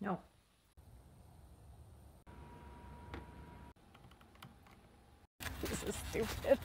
No. This is stupid.